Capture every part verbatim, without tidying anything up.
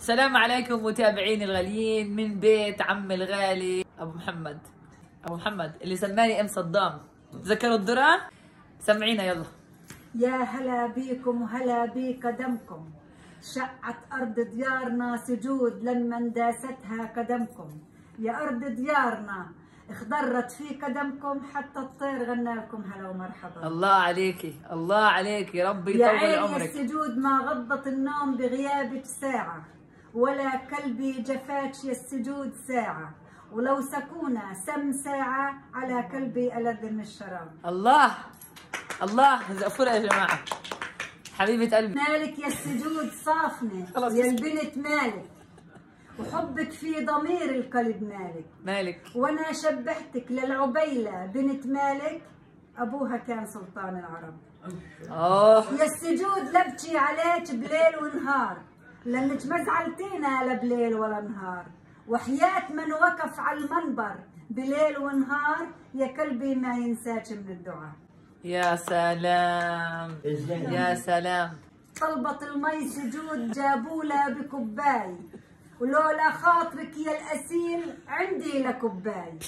السلام عليكم متابعيني الغاليين من بيت عم الغالي ابو محمد ابو محمد اللي سماني ام صدام. تذكروا الدرة؟ سمعينا يلا. يا هلا بيكم وهلا بقدمكم، شقت ارض ديارنا سجود لما انداستها قدمكم. يا ارض ديارنا اخضرت في قدمكم حتى الطير غنى لكم هلا ومرحبا. الله عليكي الله عليكي، ربي يطول عمرك. يا عيني السجود ما غضت النوم بغيابك ساعه، ولا قلبي جفاتش يا السجود ساعه، ولو سكونة سم ساعه على قلبي ألذ من الشراب. الله الله زقفوله يا جماعه، حبيبه قلبي مالك يا السجود صافنه يا البنت مالك، وحبك في ضمير القلب مالك مالك، وانا شبهتك للعبيله بنت مالك ابوها كان سلطان العرب. اوه يا السجود لبكي عليك بليل ونهار، لانك ما زعلتينا لا بليل ولا نهار، وحياه من وقف على المنبر بليل ونهار يا قلبي ما ينساك من الدعاء. يا سلام يا سلام. طلبت المي سجود جابولها بكباي، ولولا خاطرك يا الاسيل عندي لكباي.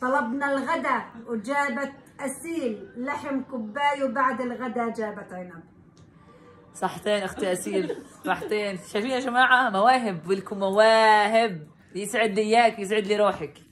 طلبنا الغدا وجابت اسيل لحم كباي، وبعد الغدا جابت عنب. صحتين اختي اسيل، صحتين. شايفين يا جماعه؟ مواهب، ولكم مواهب. يسعد لي اياك، يسعد لي روحك.